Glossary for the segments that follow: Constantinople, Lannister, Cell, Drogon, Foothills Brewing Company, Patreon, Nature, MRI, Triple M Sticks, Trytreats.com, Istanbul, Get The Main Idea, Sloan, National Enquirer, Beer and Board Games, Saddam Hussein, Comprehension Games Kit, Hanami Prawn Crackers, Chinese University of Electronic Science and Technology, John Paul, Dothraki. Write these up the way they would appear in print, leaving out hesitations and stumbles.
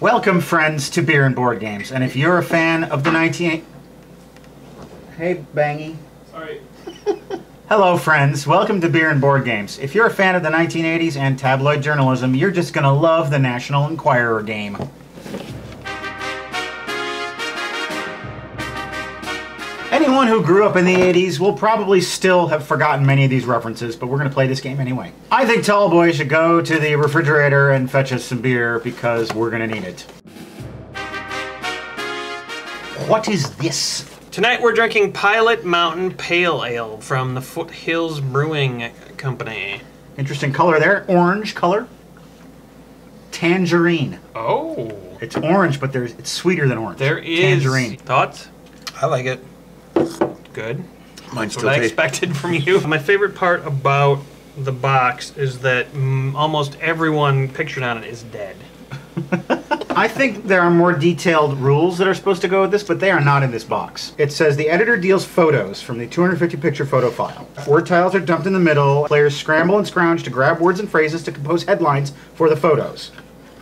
Welcome, friends, to Beer and Board Games. And if you're a fan of the 19... Hey, Bangy. Sorry. Hello, friends. Welcome to Beer and Board Games. If you're a fan of the 1980s and tabloid journalism, you're just going to love the National Enquirer game. Anyone who grew up in the 80s will probably still have forgotten many of these references, but we're going to play this game anyway. I think Tall Boy should go to the refrigerator and fetch us some beer because we're going to need it. What is this? Tonight we're drinking Pilot Mountain Pale Ale from the Foothills Brewing Company. Interesting color there. Orange color. Tangerine. Oh. It's orange, but it's sweeter than orange. There is. Tangerine. Thoughts? I like it. Good. Mine's still what I expected from you. My favorite part about the box is that almost everyone pictured on it is dead. I think there are more detailed rules that are supposed to go with this, but they are not in this box. It says the editor deals photos from the 250 picture photo file. Word tiles are dumped in the middle. Players scramble and scrounge to grab words and phrases to compose headlines for the photos.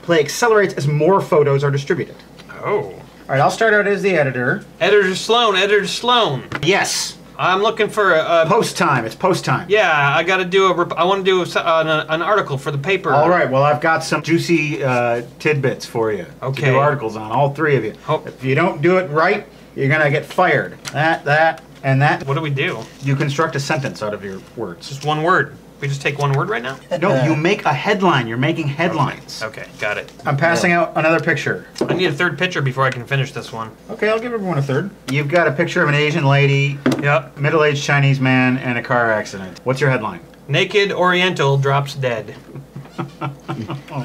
Play accelerates as more photos are distributed. Oh. All right, I'll start out as the editor. Editor Sloan, Editor Sloan. Yes. I'm looking for a post time. It's post time. Yeah, I got to do I want to do an article for the paper. All right. Well, I've got some juicy tidbits for you. Okay. To do articles on all three of you. Hope. If you don't do it right, you're gonna get fired. That, and that. What do we do? You construct a sentence out of your words. Just one word. We just take one word right now? No, you make a headline. You're making headlines. Okay, got it. I'm passing out another picture. I need a third picture before I can finish this one. Okay, I'll give everyone a third. You've got a picture of an Asian lady, yep. Middle-aged Chinese man, and a car accident. What's your headline? Naked Oriental drops dead.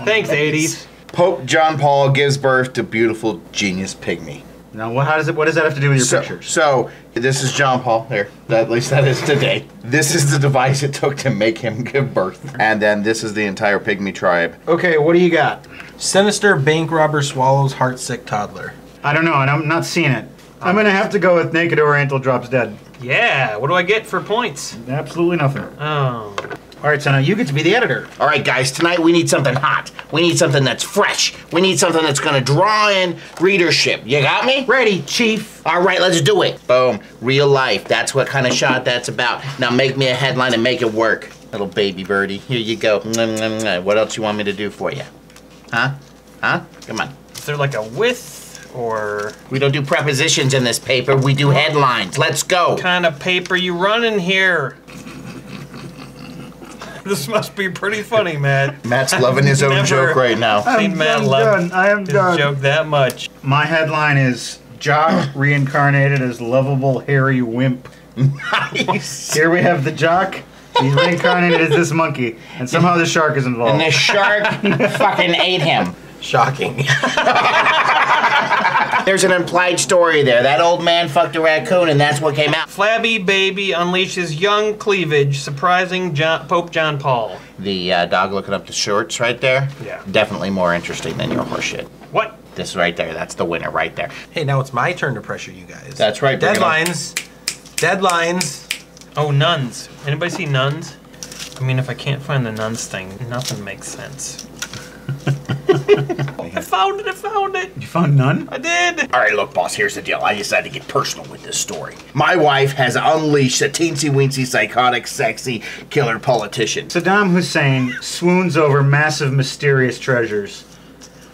Thanks, 80s. Pope John Paul gives birth to beautiful genius pygmy. Now, what does that have to do with your pictures? So, this is John Paul here. At least that is today. This is the device it took to make him give birth. And then this is the entire pygmy tribe. Okay, what do you got? Sinister bank robber swallows heartsick toddler. I don't know, and I'm not seeing it. I'm going to have to go with Naked Oriental drops dead. Yeah, what do I get for points? Absolutely nothing. Oh. All right, so now you get to be the editor. All right, guys, tonight we need something hot. We need something that's fresh. We need something that's gonna draw in readership. You got me? Ready, Chief. All right, let's do it. Boom, real life. That's what kind of shot that's about. Now make me a headline and make it work. Little baby birdie, here you go. What else you want me to do for you? Huh? Huh? Come on. Is there like a width? Or we don't do prepositions in this paper. We do headlines. Let's go. What kind of paper you running here? This must be pretty funny, Matt. Matt's loving his own joke right now. I've seen Matt love his joke that much. My headline is Jock reincarnated as lovable hairy wimp. Nice. Here we have the Jock. He's reincarnated as this monkey, and somehow the shark is involved. And the shark fucking ate him. Shocking. There's an implied story there. That old man fucked a raccoon, and that's what came out. Flabby baby unleashes young cleavage, surprising Pope John Paul. The dog looking up the shorts right there? Yeah. Definitely more interesting than your horseshit. What? This right there. That's the winner right there. Hey, now it's my turn to pressure you guys. That's right. Deadlines. Deadlines. Oh, nuns. Anybody see nuns? I mean, if I can't find the nuns thing, nothing makes sense. I found it, I found it. You found none? I did. All right, look, boss, here's the deal. I decided to get personal with this story. My wife has unleashed a teensy-weensy, psychotic, sexy, killer politician. Saddam Hussein swoons over massive, mysterious treasures,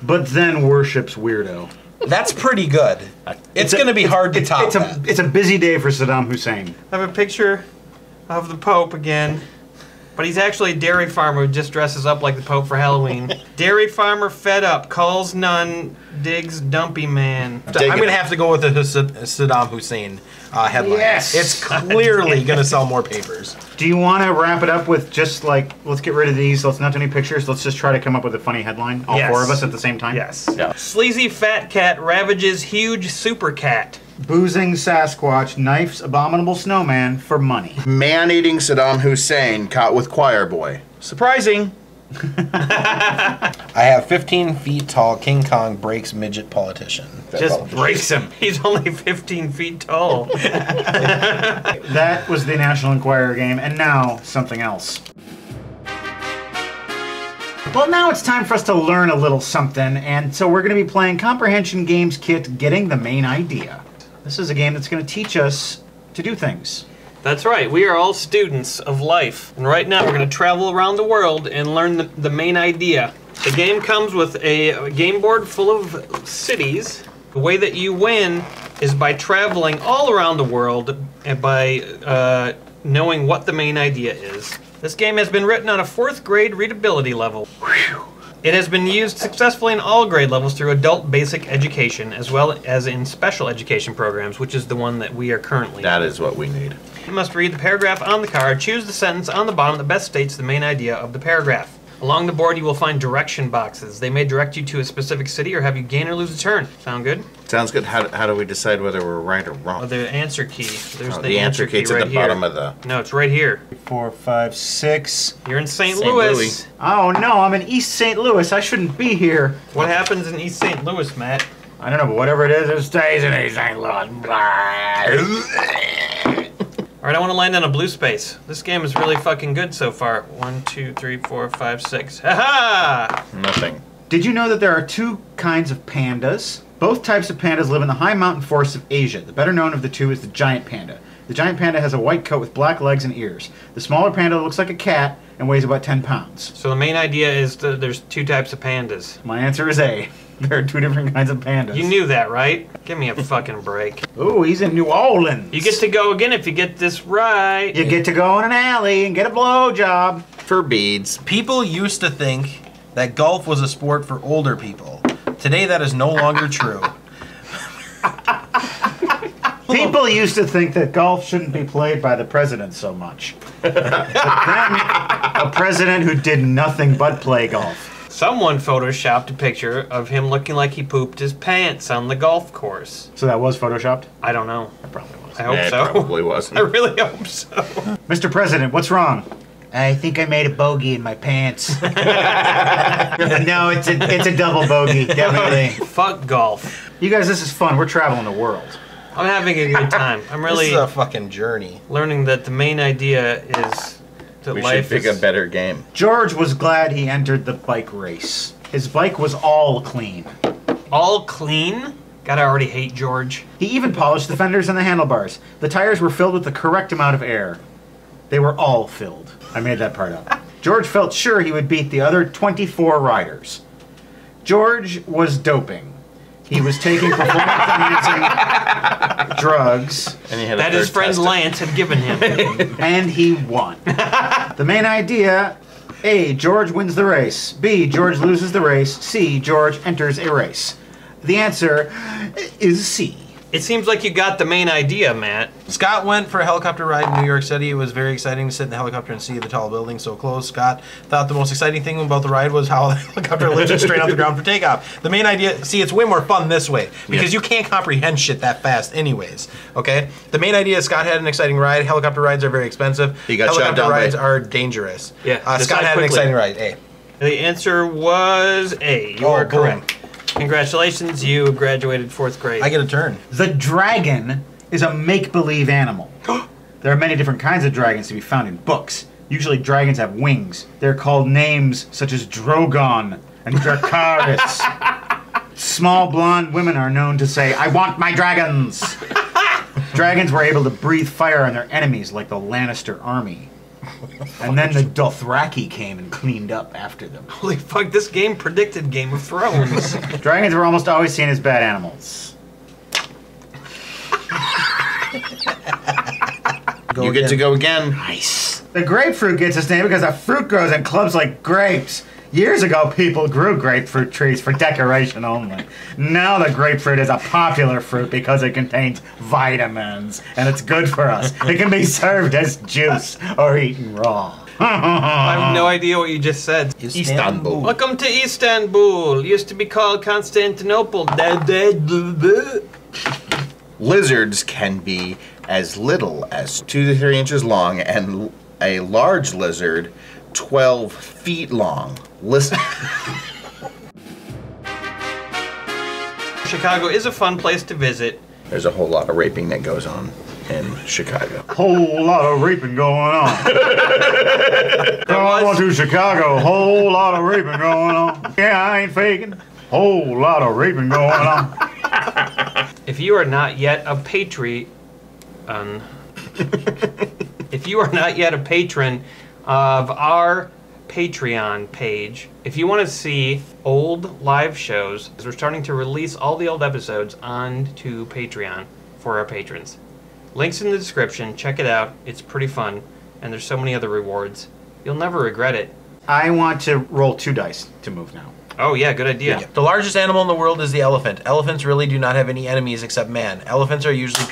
but then worships weirdo. That's pretty good. It's going to be hard to top that. It's a busy day for Saddam Hussein. I have a picture of the Pope again. But he's actually a dairy farmer who just dresses up like the Pope for Halloween. Dairy farmer fed up, calls nun, digs dumpy man. I'm gonna have to go with the Saddam Hussein headline. Yes! It's clearly gonna sell more papers. Do you wanna wrap it up with just like, let's get rid of these, let's not do any pictures, let's just try to come up with a funny headline, all four of us at the same time? Yes. Yeah. Sleazy fat cat ravages huge super cat. Boozing Sasquatch knifes abominable snowman for money. Man-eating Saddam Hussein caught with choir boy. Surprising. I have 15 feet tall King Kong breaks midget politician. Just breaks him. He's only 15 feet tall. That was the National Enquirer game, and now something else. Well, now it's time for us to learn a little something, and so we're going to be playing Comprehension Games Kit, Getting the Main Idea. This is a game that's going to teach us to do things. That's right. We are all students of life, and right now we're going to travel around the world and learn the main idea. The game comes with a game board full of cities. The way that you win is by traveling all around the world and by knowing what the main idea is. This game has been written on a 4th grade readability level. Whew. It has been used successfully in all grade levels through adult basic education as well as in special education programs, which is the one that we are currently in. That is what we need. You must read the paragraph on the card, choose the sentence on the bottom that best states the main idea of the paragraph. Along the board you will find direction boxes. They may direct you to a specific city or have you gain or lose a turn. Sound good? Sounds good. How do we decide whether we're right or wrong? Oh, the answer key. There's the answer key right here. Bottom of the... No, it's right here. 4, 5, 6. You're in St. Louis. Oh no, I'm in East St. Louis. I shouldn't be here. What happens in East St. Louis, Matt? I don't know, but whatever it is, it stays in East St. Louis. All right, I want to land on a blue space. This game is really fucking good so far. 1, 2, 3, 4, 5, 6. Ha ha! Nothing. Did you know that there are 2 kinds of pandas? Both types of pandas live in the high mountain forests of Asia. The better known of the 2 is the giant panda. The giant panda has a white coat with black legs and ears. The smaller panda looks like a cat and weighs about 10 pounds. So the main idea is that there's 2 types of pandas. My answer is A. There are 2 different kinds of pandas. You knew that, right? Give me a fucking break. Ooh, he's in New Orleans. You get to go again if you get this right. You get to go in an alley and get a blowjob. For beads. People used to think that golf was a sport for older people. Today, that is no longer true. People used to think that golf shouldn't be played by the president so much. But then, a president who did nothing but play golf. Someone photoshopped a picture of him looking like he pooped his pants on the golf course. So that was photoshopped? I don't know. It probably was. I hope so. It probably wasn't. I really hope so. Mr. President, what's wrong? I think I made a bogey in my pants. No, it's a double bogey, definitely. Fuck golf. You guys, this is fun. We're traveling the world. I'm having a good time. I'm really... This is a fucking journey. Learning that the main idea is that we life should pick a better game. George was glad he entered the bike race. His bike was all clean. All clean? God, I already hate George. He even polished the fenders and the handlebars. The tires were filled with the correct amount of air. They were all filled. I made that part up. George felt sure he would beat the other 24 riders. George was doping. He was taking performance-enhancing drugs that his friend Lance had given him. And he won. The main idea, A, George wins the race. B, George loses the race. C, George enters a race. The answer is C. It seems like you got the main idea, Matt. Scott went for a helicopter ride in New York City. It was very exciting to sit in the helicopter and see the tall building so close. Scott thought the most exciting thing about the ride was how the helicopter lifted straight off the ground for takeoff. The main idea, see, it's way more fun this way because you can't comprehend shit that fast anyways, okay? The main idea is Scott had an exciting ride. Helicopter rides are very expensive. He got shot down. Helicopter rides are dangerous. Yeah. Scott had an exciting ride, A. The answer was A. You are correct. Congratulations, you graduated 4th grade. I get a turn. The dragon is a make-believe animal. There are many different kinds of dragons to be found in books. Usually dragons have wings. They're called names such as Drogon and Dracaris. Small blonde women are known to say, "I want my dragons." Dragons were able to breathe fire on their enemies like the Lannister army. And then the Dothraki came and cleaned up after them. Holy fuck, this game predicted Game of Thrones. Dragons were almost always seen as bad animals. You get to go again. Nice. The grapefruit gets its name because the fruit grows in clumps like grapes. Years ago, people grew grapefruit trees for decoration only. Now the grapefruit is a popular fruit because it contains vitamins, and it's good for us. It can be served as juice or eaten raw. I have no idea what you just said. Istanbul. Welcome to Istanbul. Used to be called Constantinople. Lizards can be as little as 2 to 3 inches long, and a large lizard 12 feet long. Listen. Chicago is a fun place to visit. There's a whole lot of raping that goes on. in Chicago. A whole lot of raping going on. Going to Chicago, whole lot of raping going on. Yeah, I ain't faking. Whole lot of raping going on. If you are not yet a Patreon, if you are not yet a patron of our Patreon page, if you want to see old live shows, because we're starting to release all the old episodes onto Patreon for our patrons. Links in the description. Check it out. It's pretty fun, and there's so many other rewards. You'll never regret it. I want to roll 2 dice to move now. Oh yeah, good idea. Yeah. The largest animal in the world is the elephant. Elephants really do not have any enemies except man. Elephants are usually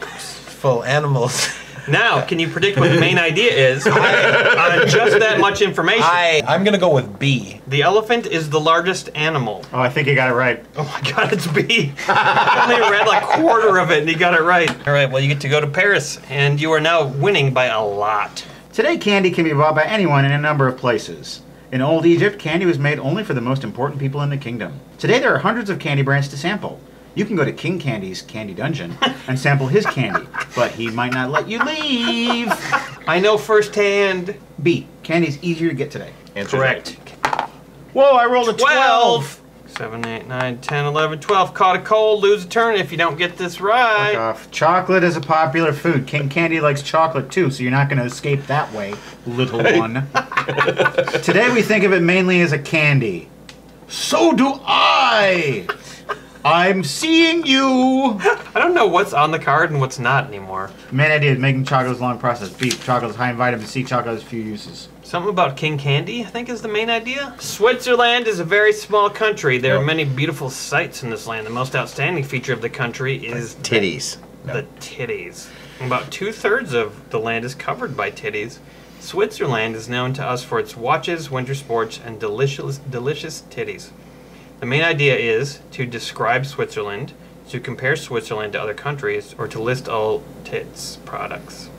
peaceful animals. Now, can you predict what the main idea is on just that much information? I'm going to go with B. The elephant is the largest animal. Oh, I think he got it right. Oh my God, it's B. I only read like 1/4 of it and he got it right. All right, well, you get to go to Paris, and you are now winning by a lot. Today, candy can be bought by anyone in a number of places. In old Egypt, candy was made only for the most important people in the kingdom. Today, there are hundreds of candy brands to sample. You can go to King Candy's Candy Dungeon and sample his candy, but he might not let you leave. I know firsthand. B, candy's easier to get today. Answer correct. That. Whoa, I rolled a 12. 7, 8, 9, 10, 11, 12. Caught a cold, lose a turn if you don't get this right. Fuck off. Chocolate is a popular food. King Candy likes chocolate too, so you're not going to escape that way, little one. Today we think of it mainly as a candy. So do I! I'm seeing you! I don't know what's on the card and what's not anymore. Man, I did. Making chocolate is a long process. B, chocolate is high in vitamin C. Chocolate has few uses. Something about King Candy, I think, is the main idea. Switzerland is a very small country. There are many beautiful sights in this land. The most outstanding feature of the country is... titties. The titties. About 2/3 of the land is covered by titties. Switzerland is known to us for its watches, winter sports, and delicious titties. The main idea is to describe Switzerland, to compare Switzerland to other countries, or to list all tits products.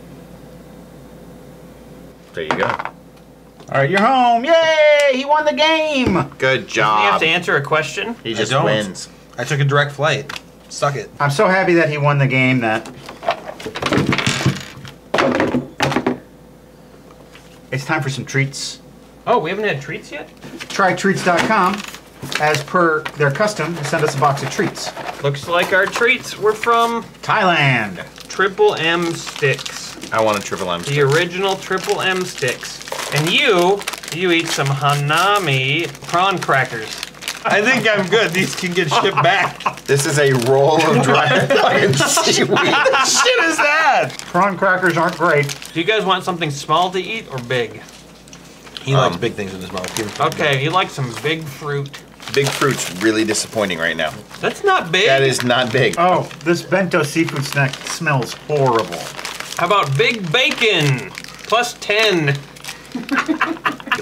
There you go. All right, you're home. Yay! He won the game. Good job. Doesn't he have to answer a question? He just wins. I took a direct flight. Suck it. I'm so happy that he won the game. That it's time for some treats. Oh, we haven't had treats yet? Trytreats.com. As per their custom, send us a box of treats. Looks like our treats were from... Thailand. Triple M Sticks. I want a Triple M Sticks. The original Triple M Sticks. And you eat some Hanami Prawn Crackers. I think I'm good. These can get shipped back. This is a roll of dried fucking seaweed. What the shit is that? Prawn crackers aren't great. Do you guys want something small to eat or big? He likes big things in his mouth. Okay, you like some big fruit. Big fruit's really disappointing right now. That's not big. That is not big. Oh, this bento seafood snack smells horrible. How about big bacon? +10.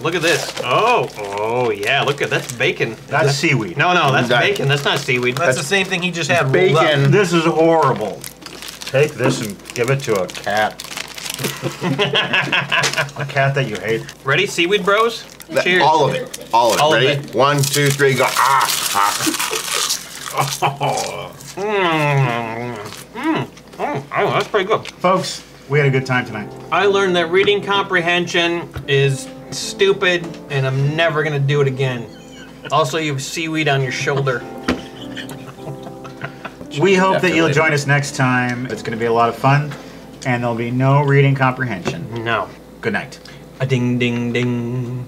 Look at this. Oh yeah, look at that's bacon. That's seaweed. No, that's bacon. That's not seaweed. That's the same thing he just had. Bacon. This is horrible. Take this and give it to a cat. A cat that you hate. Ready, seaweed bros? Cheers. All of it. All of it. Ready? 1, 2, 3, go. Oh, that's pretty good. Folks, we had a good time tonight. I learned that reading comprehension is stupid, and I'm never going to do it again. Also, you have seaweed on your shoulder. We hope that you'll join us next time. It's going to be a lot of fun, and there'll be no reading comprehension. No. Good night. A ding, ding, ding.